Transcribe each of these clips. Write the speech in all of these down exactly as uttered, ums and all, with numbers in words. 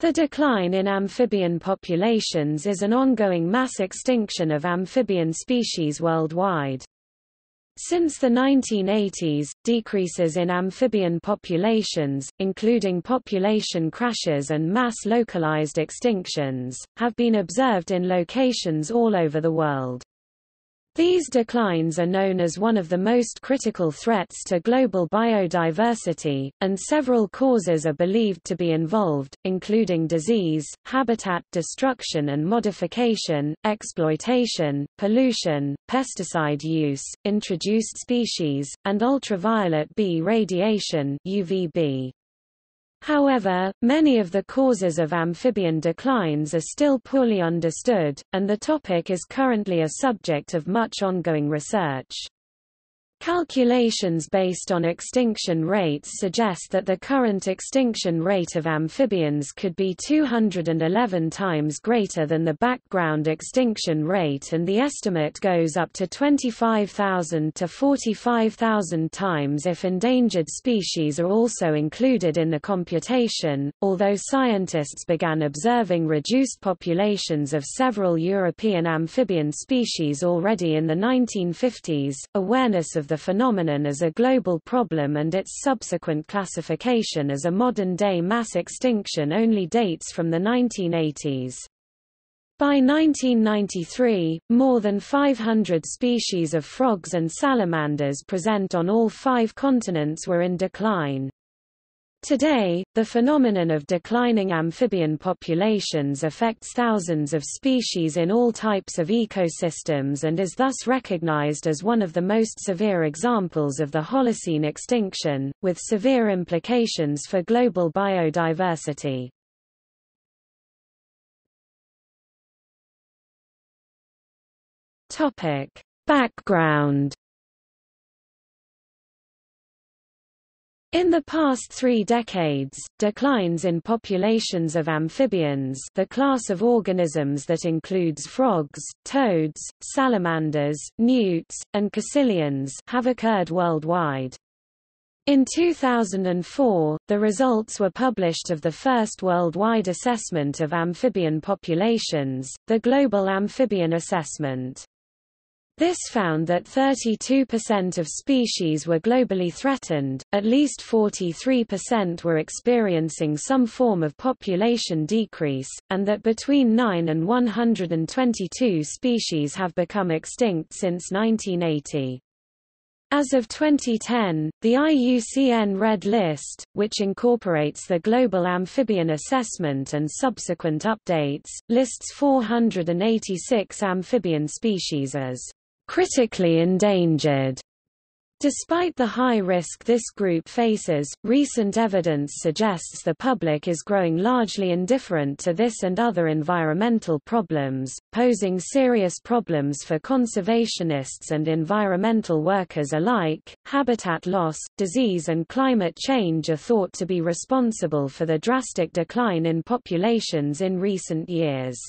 The decline in amphibian populations is an ongoing mass extinction of amphibian species worldwide. Since the nineteen eighties, decreases in amphibian populations, including population crashes and mass localized extinctions, have been observed in locations all over the world. These declines are known as one of the most critical threats to global biodiversity, and several causes are believed to be involved, including disease, habitat destruction and modification, exploitation, pollution, pesticide use, introduced species, and ultraviolet B radiation (U V B). However, many of the causes of amphibian declines are still poorly understood, and the topic is currently a subject of much ongoing research. Calculations based on extinction rates suggest that the current extinction rate of amphibians could be two hundred eleven times greater than the background extinction rate, and the estimate goes up to twenty-five thousand to forty-five thousand times if endangered species are also included in the computation. Although scientists began observing reduced populations of several European amphibian species already in the nineteen fifties, awareness of the phenomenon as a global problem and its subsequent classification as a modern-day mass extinction only dates from the nineteen eighties. By nineteen ninety-three, more than five hundred species of frogs and salamanders present on all five continents were in decline. Today, the phenomenon of declining amphibian populations affects thousands of species in all types of ecosystems and is thus recognized as one of the most severe examples of the Holocene extinction, with severe implications for global biodiversity. Topic: Background. In the past three decades, declines in populations of amphibians, the class of organisms that includes frogs, toads, salamanders, newts, and caecilians, have occurred worldwide. In two thousand four, the results were published of the first worldwide assessment of amphibian populations, the Global Amphibian Assessment. This found that thirty-two percent of species were globally threatened, at least forty-three percent were experiencing some form of population decrease, and that between nine and one hundred twenty-two species have become extinct since nineteen eighty. As of twenty ten, the I U C N Red List, which incorporates the Global Amphibian Assessment and subsequent updates, lists four hundred eighty-six amphibian species as critically endangered. Despite the high risk this group faces, recent evidence suggests the public is growing largely indifferent to this and other environmental problems, posing serious problems for conservationists and environmental workers alike. Habitat loss, disease, and climate change are thought to be responsible for the drastic decline in populations in recent years.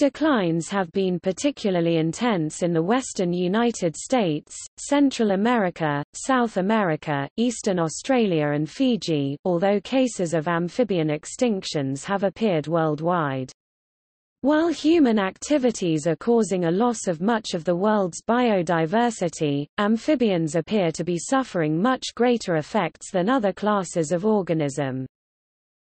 Declines have been particularly intense in the western United States, Central America, South America, Eastern Australia and Fiji, although cases of amphibian extinctions have appeared worldwide. While human activities are causing a loss of much of the world's biodiversity, amphibians appear to be suffering much greater effects than other classes of organism.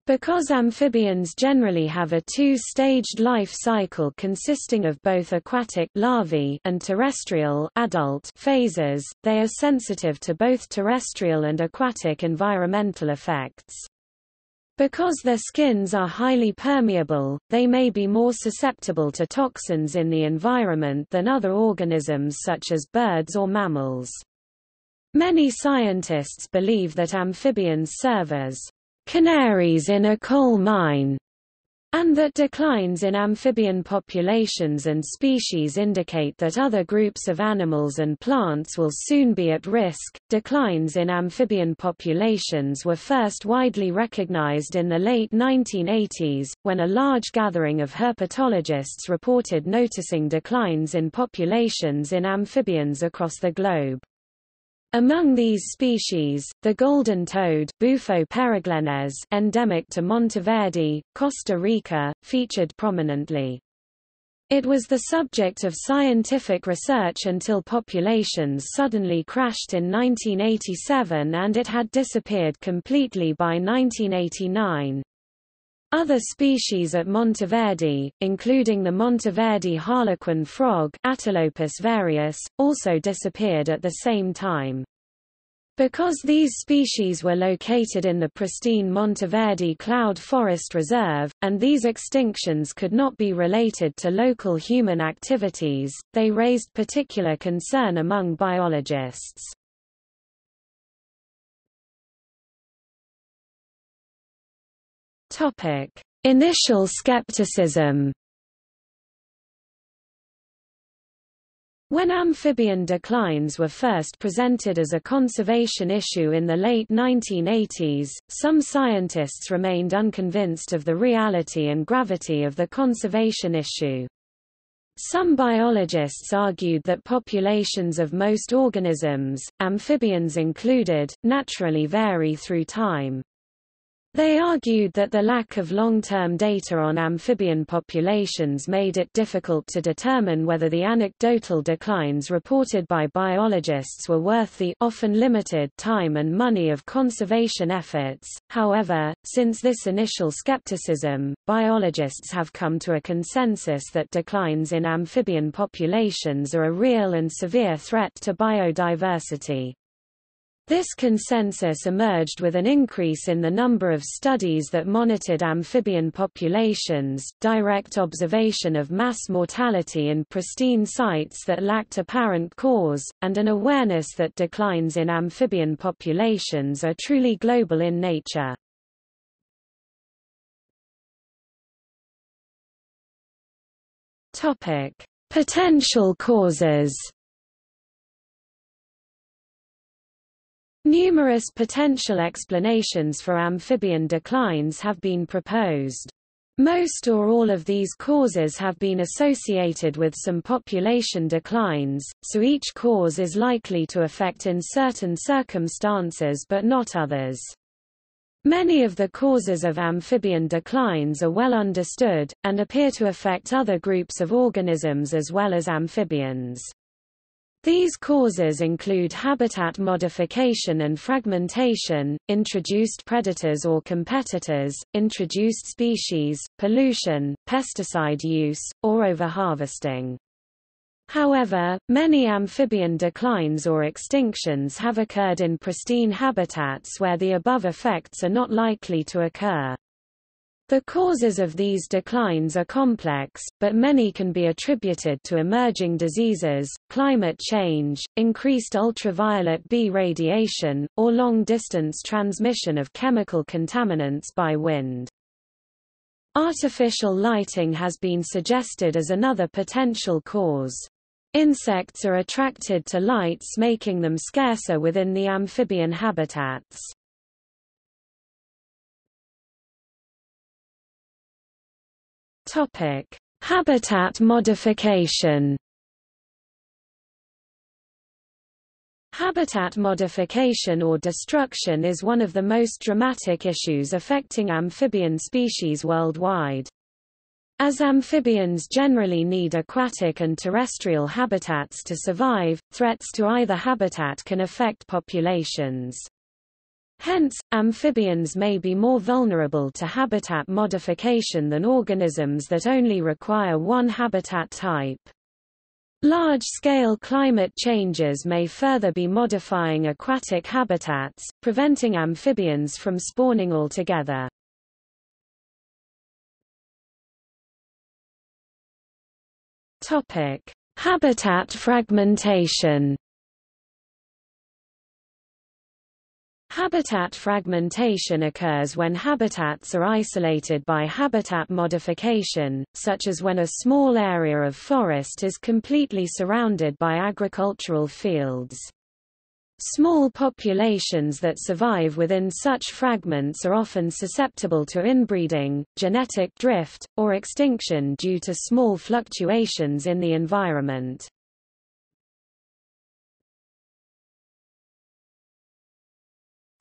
Because amphibians generally have a two-staged life cycle consisting of both aquatic larvae and terrestrial adult phases, they are sensitive to both terrestrial and aquatic environmental effects. Because their skins are highly permeable, they may be more susceptible to toxins in the environment than other organisms such as birds or mammals. Many scientists believe that amphibians serve as canaries in a coal mine, and that declines in amphibian populations and species indicate that other groups of animals and plants will soon be at risk. Declines in amphibian populations were first widely recognized in the late nineteen eighties, when a large gathering of herpetologists reported noticing declines in populations in amphibians across the globe. Among these species, the golden toad Bufo periglenes, endemic to Monteverde, Costa Rica, featured prominently. It was the subject of scientific research until populations suddenly crashed in nineteen eighty-seven and it had disappeared completely by nineteen eighty-nine. Other species at Monteverde, including the Monteverde harlequin frog Atelopus varius, also disappeared at the same time. Because these species were located in the pristine Monteverde Cloud Forest Reserve, and these extinctions could not be related to local human activities, they raised particular concern among biologists. Initial skepticism. When amphibian declines were first presented as a conservation issue in the late nineteen eighties, some scientists remained unconvinced of the reality and gravity of the conservation issue. Some biologists argued that populations of most organisms, amphibians included, naturally vary through time. They argued that the lack of long-term data on amphibian populations made it difficult to determine whether the anecdotal declines reported by biologists were worth the often limited time and money of conservation efforts. However, since this initial skepticism, biologists have come to a consensus that declines in amphibian populations are a real and severe threat to biodiversity. This consensus emerged with an increase in the number of studies that monitored amphibian populations, direct observation of mass mortality in pristine sites that lacked apparent cause, and an awareness that declines in amphibian populations are truly global in nature. Topic: Potential causes. Numerous potential explanations for amphibian declines have been proposed. Most or all of these causes have been associated with some population declines, so each cause is likely to affect in certain circumstances but not others. Many of the causes of amphibian declines are well understood, and appear to affect other groups of organisms as well as amphibians. These causes include habitat modification and fragmentation, introduced predators or competitors, introduced species, pollution, pesticide use, or overharvesting. However, many amphibian declines or extinctions have occurred in pristine habitats where the above effects are not likely to occur. The causes of these declines are complex, but many can be attributed to emerging diseases, climate change, increased ultraviolet B radiation, or long-distance transmission of chemical contaminants by wind. Artificial lighting has been suggested as another potential cause. Insects are attracted to lights, making them scarcer within the amphibian habitats. Topic: Habitat modification. Habitat modification or destruction is one of the most dramatic issues affecting amphibian species worldwide. As amphibians generally need aquatic and terrestrial habitats to survive, threats to either habitat can affect populations. Hence, amphibians may be more vulnerable to habitat modification than organisms that only require one habitat type. Large-scale climate changes may further be modifying aquatic habitats, preventing amphibians from spawning altogether. Topic: Habitat fragmentation. Habitat fragmentation occurs when habitats are isolated by habitat modification, such as when a small area of forest is completely surrounded by agricultural fields. Small populations that survive within such fragments are often susceptible to inbreeding, genetic drift, or extinction due to small fluctuations in the environment.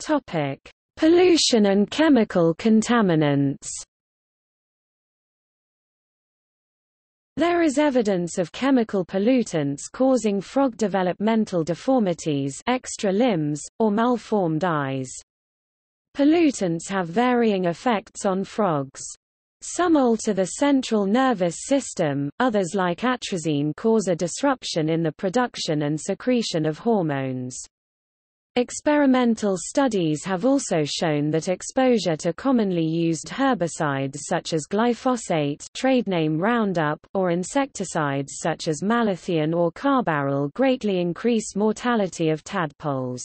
Topic: Pollution and chemical contaminants. There is evidence of chemical pollutants causing frog developmental deformities, extra limbs, or malformed eyes. Pollutants have varying effects on frogs. Some alter the central nervous system, others like atrazine cause a disruption in the production and secretion of hormones. Experimental studies have also shown that exposure to commonly used herbicides such as glyphosate, trade name Roundup, or insecticides such as malathion or carbaryl greatly increase mortality of tadpoles.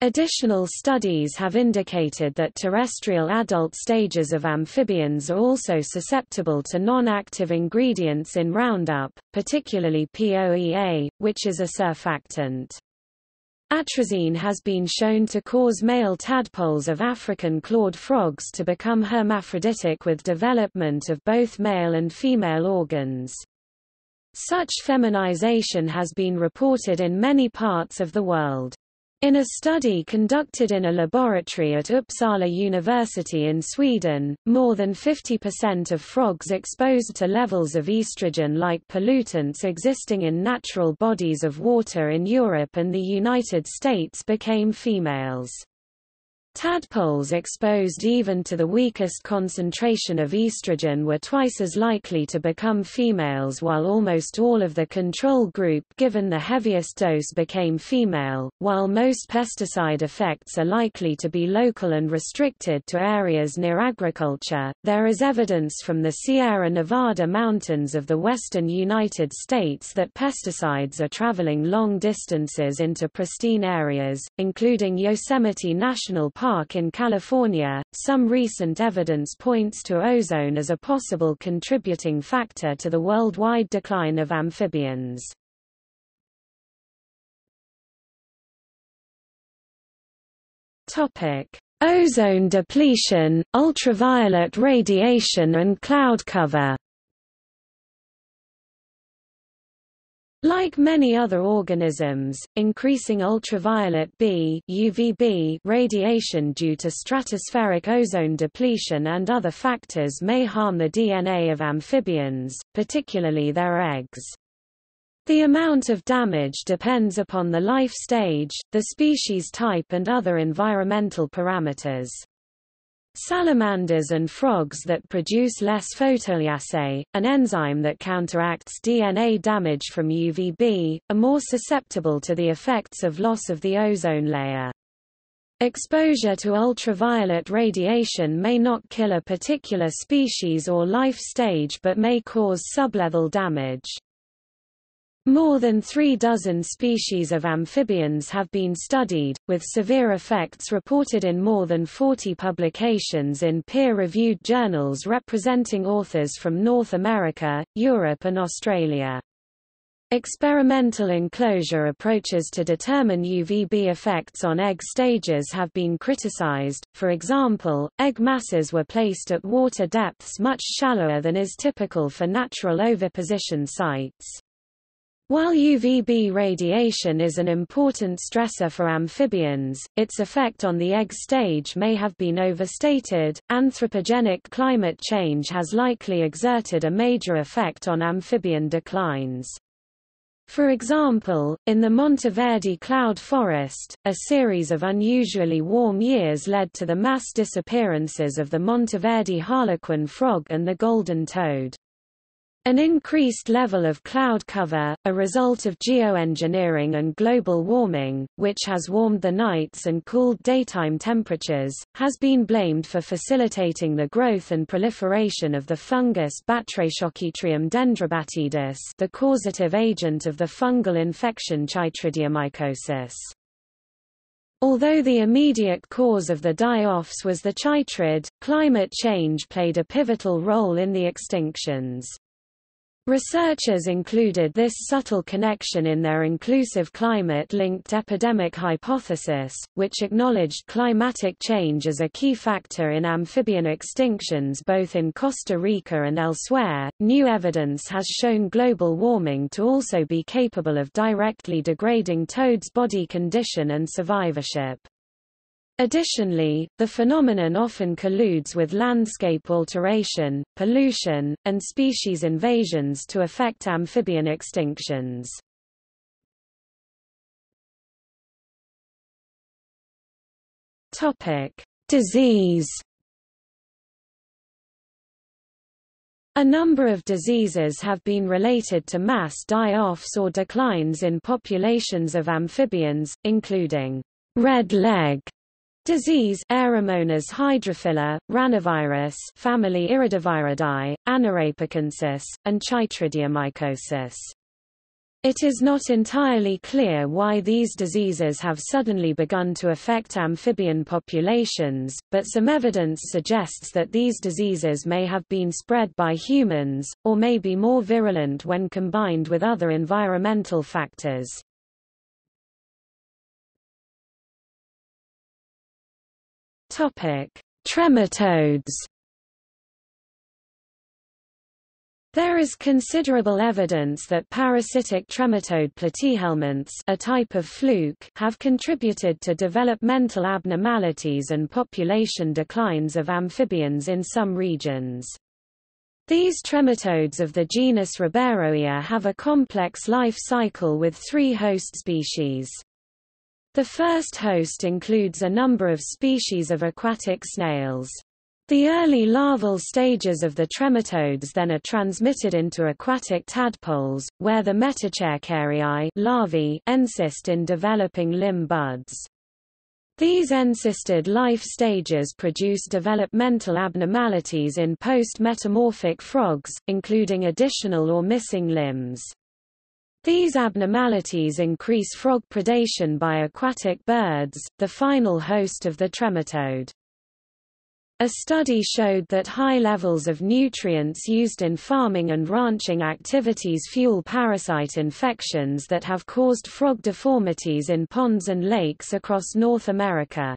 Additional studies have indicated that terrestrial adult stages of amphibians are also susceptible to non-active ingredients in Roundup, particularly P O E A, which is a surfactant. Atrazine has been shown to cause male tadpoles of African clawed frogs to become hermaphroditic with development of both male and female organs. Such feminization has been reported in many parts of the world. In a study conducted in a laboratory at Uppsala University in Sweden, more than fifty percent of frogs exposed to levels of estrogen-like pollutants existing in natural bodies of water in Europe and the United States became females. Tadpoles exposed even to the weakest concentration of estrogen were twice as likely to become females, while almost all of the control group given the heaviest dose became female. While most pesticide effects are likely to be local and restricted to areas near agriculture, there is evidence from the Sierra Nevada mountains of the western United States that pesticides are traveling long distances into pristine areas, including Yosemite National Park. Park in California. Some recent evidence points to ozone as a possible contributing factor to the worldwide decline of amphibians. Topic: Ozone depletion, ultraviolet radiation and cloud cover. Like many other organisms, increasing ultraviolet B U V B radiation due to stratospheric ozone depletion and other factors may harm the D N A of amphibians, particularly their eggs. The amount of damage depends upon the life stage, the species type and other environmental parameters. Salamanders and frogs that produce less photolyase, an enzyme that counteracts D N A damage from U V B, are more susceptible to the effects of loss of the ozone layer. Exposure to ultraviolet radiation may not kill a particular species or life stage but may cause sublevel damage. More than three dozen species of amphibians have been studied, with severe effects reported in more than forty publications in peer-reviewed journals representing authors from North America, Europe and Australia. Experimental enclosure approaches to determine U V B effects on egg stages have been criticized. For example, egg masses were placed at water depths much shallower than is typical for natural oviposition sites. While U V B radiation is an important stressor for amphibians, its effect on the egg stage may have been overstated. Anthropogenic climate change has likely exerted a major effect on amphibian declines. For example, in the Monteverde Cloud Forest, a series of unusually warm years led to the mass disappearances of the Monteverde harlequin frog and the golden toad. An increased level of cloud cover, a result of geoengineering and global warming, which has warmed the nights and cooled daytime temperatures, has been blamed for facilitating the growth and proliferation of the fungus Batrachochytrium dendrobatidis, the causative agent of the fungal infection Chytridiomycosis. Although the immediate cause of the die-offs was the chytrid, climate change played a pivotal role in the extinctions. Researchers included this subtle connection in their inclusive climate-linked epidemic hypothesis, which acknowledged climatic change as a key factor in amphibian extinctions both in Costa Rica and elsewhere. New evidence has shown global warming to also be capable of directly degrading toads' body condition and survivorship. Additionally, the phenomenon often colludes with landscape alteration, pollution, and species invasions to affect amphibian extinctions. Disease. A number of diseases have been related to mass die-offs or declines in populations of amphibians, including red leg disease, Aeromonas hydrophila, ranavirus, family Iridoviridae, anaeropokensis, and Chytridiomycosis. It is not entirely clear why these diseases have suddenly begun to affect amphibian populations, but some evidence suggests that these diseases may have been spread by humans, or may be more virulent when combined with other environmental factors. Trematodes. There is considerable evidence that parasitic trematode platyhelminths, a type of fluke, have contributed to developmental abnormalities and population declines of amphibians in some regions. These trematodes of the genus Ribeiroia have a complex life cycle with three host species. The first host includes a number of species of aquatic snails. The early larval stages of the trematodes then are transmitted into aquatic tadpoles, where the metacercarii larvae ensist in developing limb buds. These encysted life stages produce developmental abnormalities in post-metamorphic frogs, including additional or missing limbs. These abnormalities increase frog predation by aquatic birds, the final host of the trematode. A study showed that high levels of nutrients used in farming and ranching activities fuel parasite infections that have caused frog deformities in ponds and lakes across North America.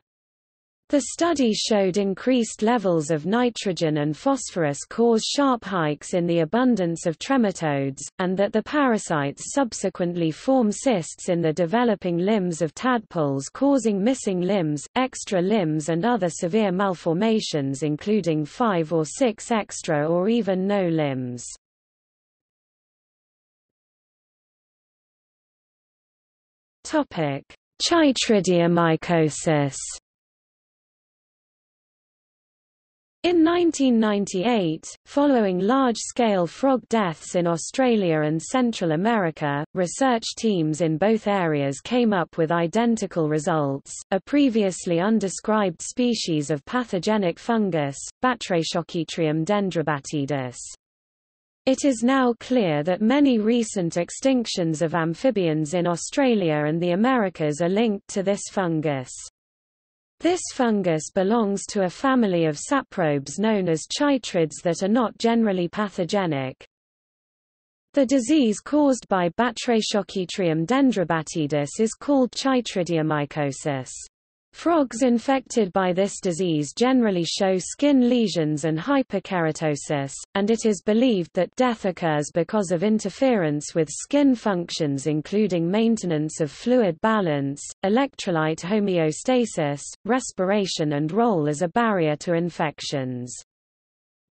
The study showed increased levels of nitrogen and phosphorus cause sharp hikes in the abundance of trematodes, and that the parasites subsequently form cysts in the developing limbs of tadpoles, causing missing limbs, extra limbs, and other severe malformations, including five or six extra or even no limbs. Chytridiomycosis. In nineteen ninety-eight, following large-scale frog deaths in Australia and Central America, research teams in both areas came up with identical results. A previously undescribed species of pathogenic fungus, Batrachochytrium dendrobatidis. It is now clear that many recent extinctions of amphibians in Australia and the Americas are linked to this fungus. This fungus belongs to a family of saprobes known as chytrids that are not generally pathogenic. The disease caused by Batrachochytrium dendrobatidis is called chytridiomycosis. Frogs infected by this disease generally show skin lesions and hyperkeratosis, and it is believed that death occurs because of interference with skin functions including maintenance of fluid balance, electrolyte homeostasis, respiration and role as a barrier to infections.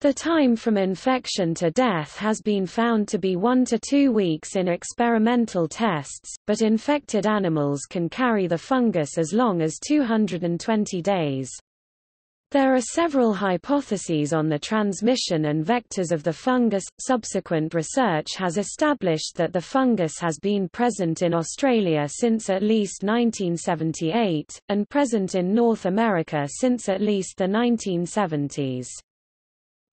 The time from infection to death has been found to be one to two weeks in experimental tests, but infected animals can carry the fungus as long as two hundred twenty days. There are several hypotheses on the transmission and vectors of the fungus. Subsequent research has established that the fungus has been present in Australia since at least nineteen seventy-eight, and present in North America since at least the nineteen seventies.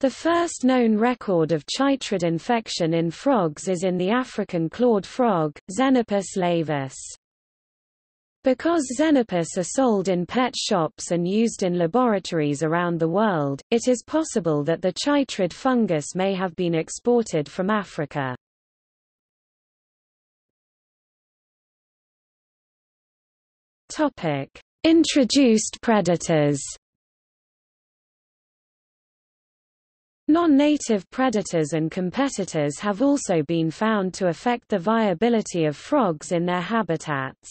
The first known record of chytrid infection in frogs is in the African clawed frog, Xenopus laevis. Because Xenopus are sold in pet shops and used in laboratories around the world, it is possible that the chytrid fungus may have been exported from Africa. Introduced predators. Non-native predators and competitors have also been found to affect the viability of frogs in their habitats.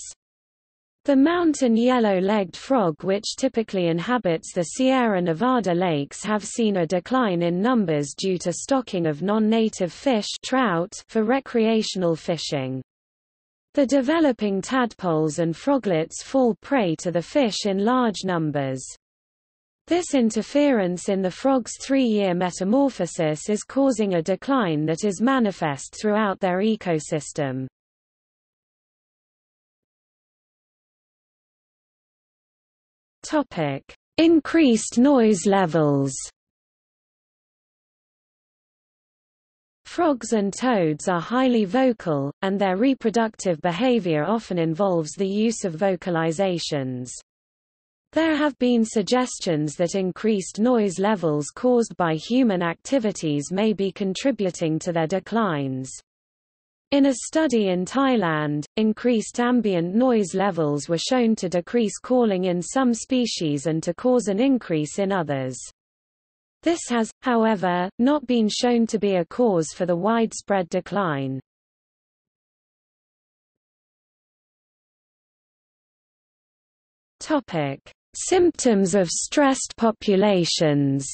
The mountain yellow-legged frog, which typically inhabits the Sierra Nevada lakes, have seen a decline in numbers due to stocking of non-native fish trout for recreational fishing. The developing tadpoles and froglets fall prey to the fish in large numbers. This interference in the frog's three-year metamorphosis is causing a decline that is manifest throughout their ecosystem. Topic: Increased noise levels. Frogs and toads are highly vocal, and their reproductive behavior often involves the use of vocalizations. There have been suggestions that increased noise levels caused by human activities may be contributing to their declines. In a study in Thailand, increased ambient noise levels were shown to decrease calling in some species and to cause an increase in others. This has, however, not been shown to be a cause for the widespread decline. Topic: Symptoms of stressed populations.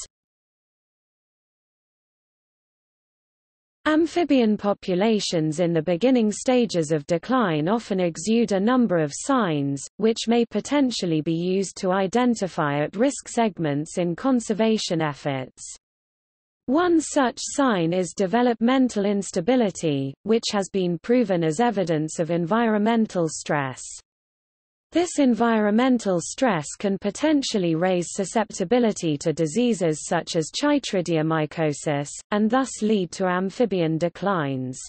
Amphibian populations in the beginning stages of decline often exude a number of signs, which may potentially be used to identify at-risk segments in conservation efforts. One such sign is developmental instability, which has been proven as evidence of environmental stress. This environmental stress can potentially raise susceptibility to diseases such as chytridiomycosis, and thus lead to amphibian declines.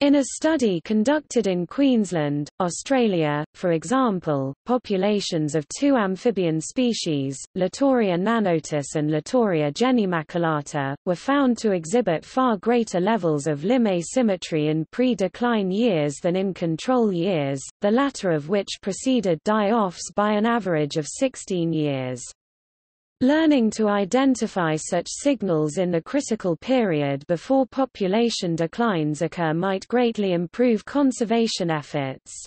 In a study conducted in Queensland, Australia, for example, populations of two amphibian species, Litoria nanotus and Litoria genimaculata, were found to exhibit far greater levels of limb asymmetry in pre-decline years than in control years, the latter of which preceded die-offs by an average of sixteen years. Learning to identify such signals in the critical period before population declines occur might greatly improve conservation efforts.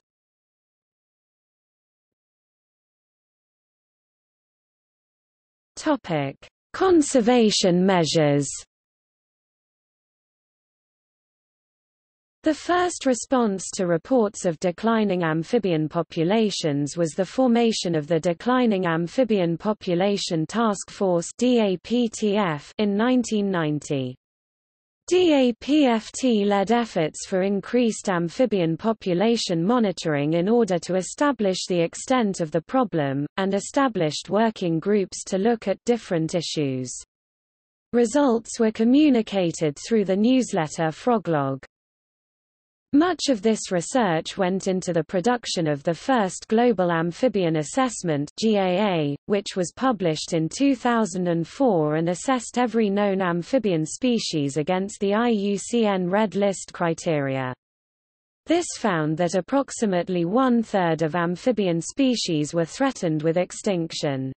Topic: Conservation measures. The first response to reports of declining amphibian populations was the formation of the Declining Amphibian Population Task Force (D A P T F) in nineteen ninety. D A P F T led efforts for increased amphibian population monitoring in order to establish the extent of the problem, and established working groups to look at different issues. Results were communicated through the newsletter Froglog. Much of this research went into the production of the first Global Amphibian Assessment (G A A), which was published in two thousand four and assessed every known amphibian species against the I U C N Red List criteria. This found that approximately one-third of amphibian species were threatened with extinction.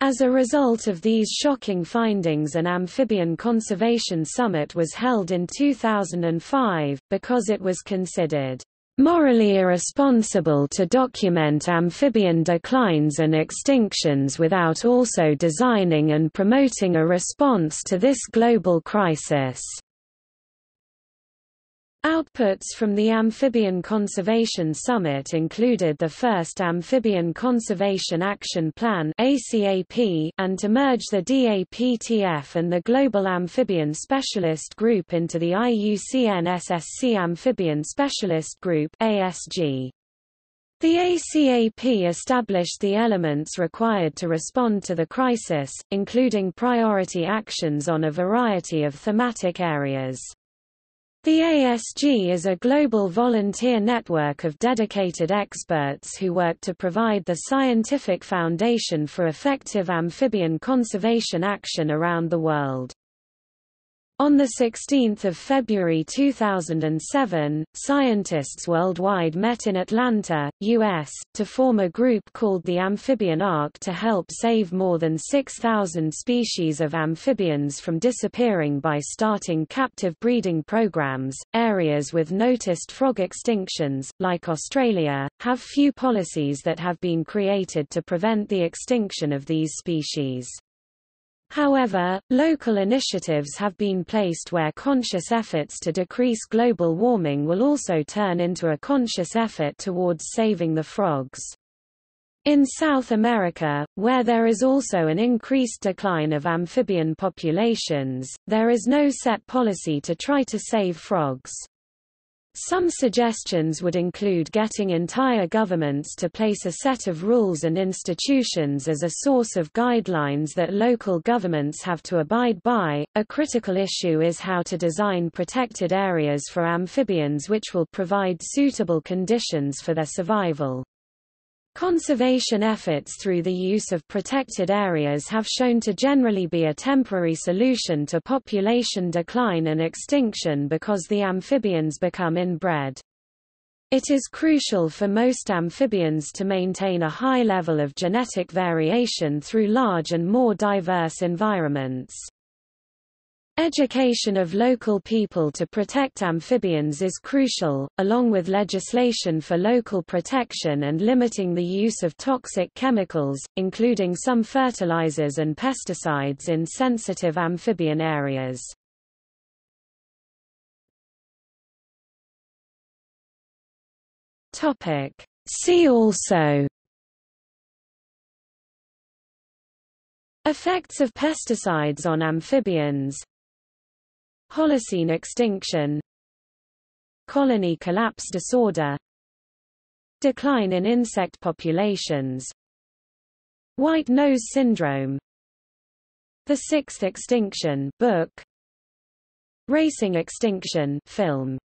As a result of these shocking findings, an amphibian conservation summit was held in two thousand five, because it was considered morally irresponsible to document amphibian declines and extinctions without also designing and promoting a response to this global crisis. Outputs from the Amphibian Conservation Summit included the first Amphibian Conservation Action Plan (A C A P) and to merge the D A P T F and the Global Amphibian Specialist Group into the I U C N S S C Amphibian Specialist Group (A S G). The A C A P established the elements required to respond to the crisis, including priority actions on a variety of thematic areas. The A S G is a global volunteer network of dedicated experts who work to provide the scientific foundation for effective amphibian conservation action around the world. On sixteenth of February two thousand seven, scientists worldwide met in Atlanta, U S, to form a group called the Amphibian Ark to help save more than six thousand species of amphibians from disappearing by starting captive breeding programs. Areas with noticed frog extinctions, like Australia, have few policies that have been created to prevent the extinction of these species. However, local initiatives have been placed where conscious efforts to decrease global warming will also turn into a conscious effort towards saving the frogs. In South America, where there is also an increased decline of amphibian populations, there is no set policy to try to save frogs. Some suggestions would include getting entire governments to place a set of rules and institutions as a source of guidelines that local governments have to abide by. A critical issue is how to design protected areas for amphibians which will provide suitable conditions for their survival. Conservation efforts through the use of protected areas have shown to generally be a temporary solution to population decline and extinction because the amphibians become inbred. It is crucial for most amphibians to maintain a high level of genetic variation through large and more diverse environments. Education of local people to protect amphibians is crucial, along with legislation for local protection and limiting the use of toxic chemicals, including some fertilizers and pesticides in sensitive amphibian areas. See also: Effects of pesticides on amphibians, Holocene extinction, colony collapse disorder, decline in insect populations, white nose syndrome, the sixth extinction book, racing extinction film.